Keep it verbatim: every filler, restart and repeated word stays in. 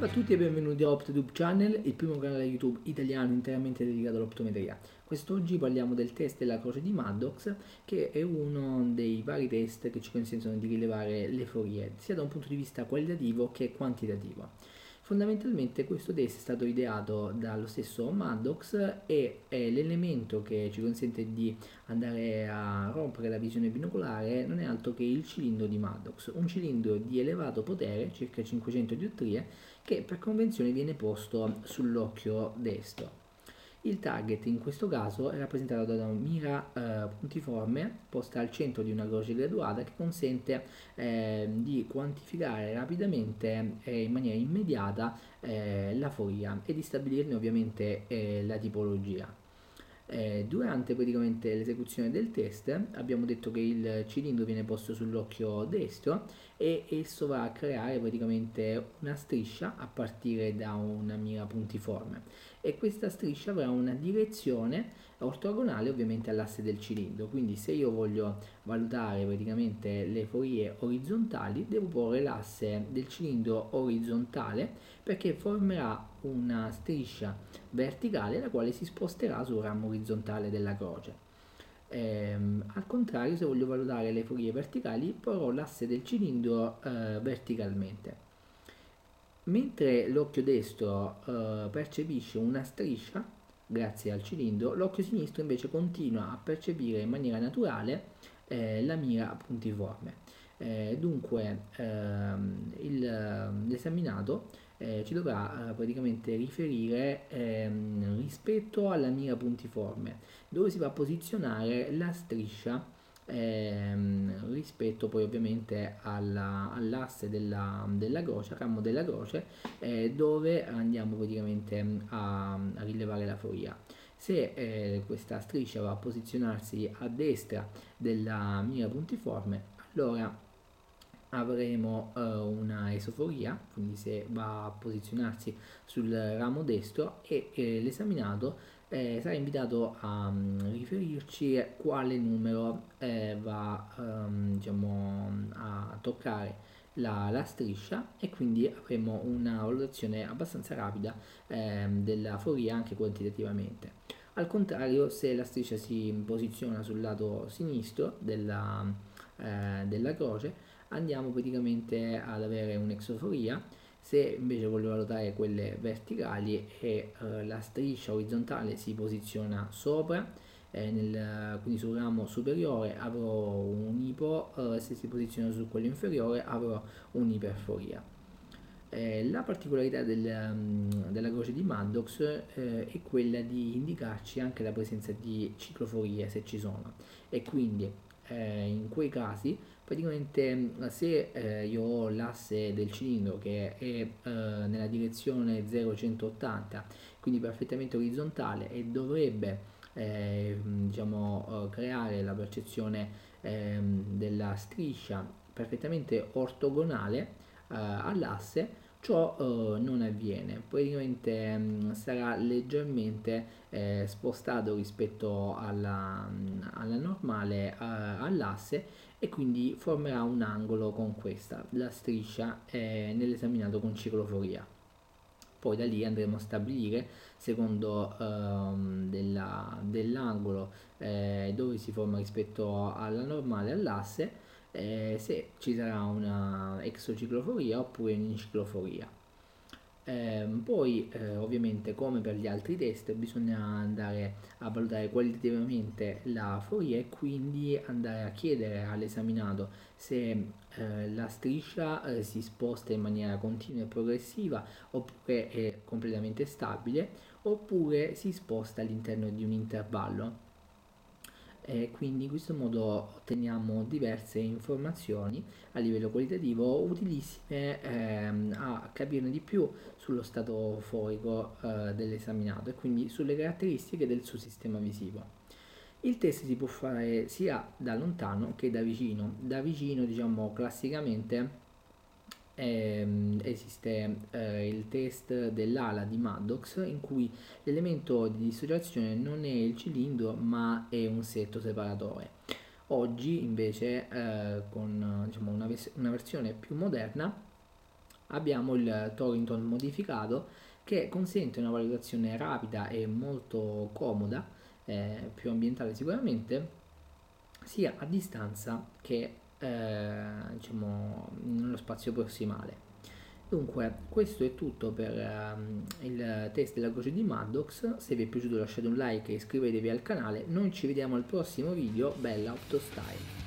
Salve a tutti e benvenuti a OptoTube Channel, il primo canale YouTube italiano interamente dedicato all'optometria. Quest'oggi parliamo del test della croce di Maddox, che è uno dei vari test che ci consentono di rilevare le forie, sia da un punto di vista qualitativo che quantitativo. Fondamentalmente questo test è stato ideato dallo stesso Maddox e è l'elemento che ci consente di andare a rompere la visione binocolare non è altro che il cilindro di Maddox, un cilindro di elevato potere, circa cinquecento diottrie, che per convenzione viene posto sull'occhio destro. Il target in questo caso è rappresentato da una mira eh, puntiforme posta al centro di una croce graduata che consente eh, di quantificare rapidamente e eh, in maniera immediata eh, la foria e di stabilirne ovviamente eh, la tipologia. Eh, durante praticamente l'esecuzione del test abbiamo detto che il cilindro viene posto sull'occhio destro e esso va a creare praticamente una striscia a partire da una mira puntiforme, e questa striscia avrà una direzione ortogonale ovviamente all'asse del cilindro. Quindi se io voglio valutare praticamente le forie orizzontali, devo porre l'asse del cilindro orizzontale, perché formerà una striscia verticale la quale si sposterà sul ramo orizzontale della croce. Ehm, al contrario, se voglio valutare le forie verticali, porrò l'asse del cilindro eh, verticalmente. Mentre l'occhio destro eh, percepisce una striscia grazie al cilindro, l'occhio sinistro invece continua a percepire in maniera naturale eh, la mira puntiforme. Eh, dunque ehm, il, l'esaminato eh, ci dovrà eh, praticamente riferire ehm, rispetto alla mira puntiforme, dove si va a posizionare la striscia ehm, rispetto poi ovviamente alla, all'asse della, della croce, al ramo della croce, eh, dove andiamo praticamente a, a rilevare la foria. Se eh, questa striscia va a posizionarsi a destra della mira puntiforme, allora avremo eh, una esoforia, quindi se va a posizionarsi sul ramo destro, e eh, l'esaminato eh, sarà invitato a um, riferirci quale numero eh, va um, diciamo, a toccare la, la striscia, e quindi avremo una valutazione abbastanza rapida eh, della foria anche quantitativamente. Al contrario, se la striscia si posiziona sul lato sinistro della, eh, della croce, andiamo praticamente ad avere un'exoforia. Se invece voglio valutare quelle verticali e eh, la striscia orizzontale si posiziona sopra, eh, nel, quindi sul ramo superiore avrò un ipo, eh, se si posiziona su quello inferiore avrò un'iperforia. Eh, la particolarità del, della croce di Maddox eh, è quella di indicarci anche la presenza di cicloforie, se ci sono, e quindi eh, in quei casi praticamente se eh, io ho l'asse del cilindro che è eh, nella direzione zero centottanta, quindi perfettamente orizzontale, e dovrebbe eh, diciamo, creare la percezione eh, della striscia perfettamente ortogonale all'asse, ciò eh, non avviene, praticamente mh, sarà leggermente eh, spostato rispetto alla, alla normale eh, all'asse, e quindi formerà un angolo con questa, la striscia eh, nell'esaminato con cicloforia. Poi da lì andremo a stabilire, secondo ehm, della, dell'angolo eh, dove si forma rispetto alla normale all'asse, Eh, se ci sarà una exocicloforia oppure un'incicloforia. Eh, poi eh, ovviamente, come per gli altri test, bisogna andare a valutare qualitativamente la foria e quindi andare a chiedere all'esaminato se eh, la striscia eh, si sposta in maniera continua e progressiva, oppure è completamente stabile, oppure si sposta all'interno di un intervallo. E quindi in questo modo otteniamo diverse informazioni a livello qualitativo utilissime ehm, a capirne di più sullo stato forico eh, dell'esaminato e quindi sulle caratteristiche del suo sistema visivo. Il test si può fare sia da lontano che da vicino. Da vicino, diciamo, classicamente esiste eh, il test dell'ala di Maddox, in cui l'elemento di dissociazione non è il cilindro ma è un setto separatore. Oggi invece eh, con diciamo, una, vers- una versione più moderna abbiamo il Torrington modificato, che consente una valutazione rapida e molto comoda, eh, più ambientale sicuramente, sia a distanza che eh, diciamo nello spazio prossimale. Dunque, questo è tutto per um, il test della croce di Maddox. Se vi è piaciuto lasciate un like e iscrivetevi al canale. Noi ci vediamo al prossimo video. Bella OptoStyle!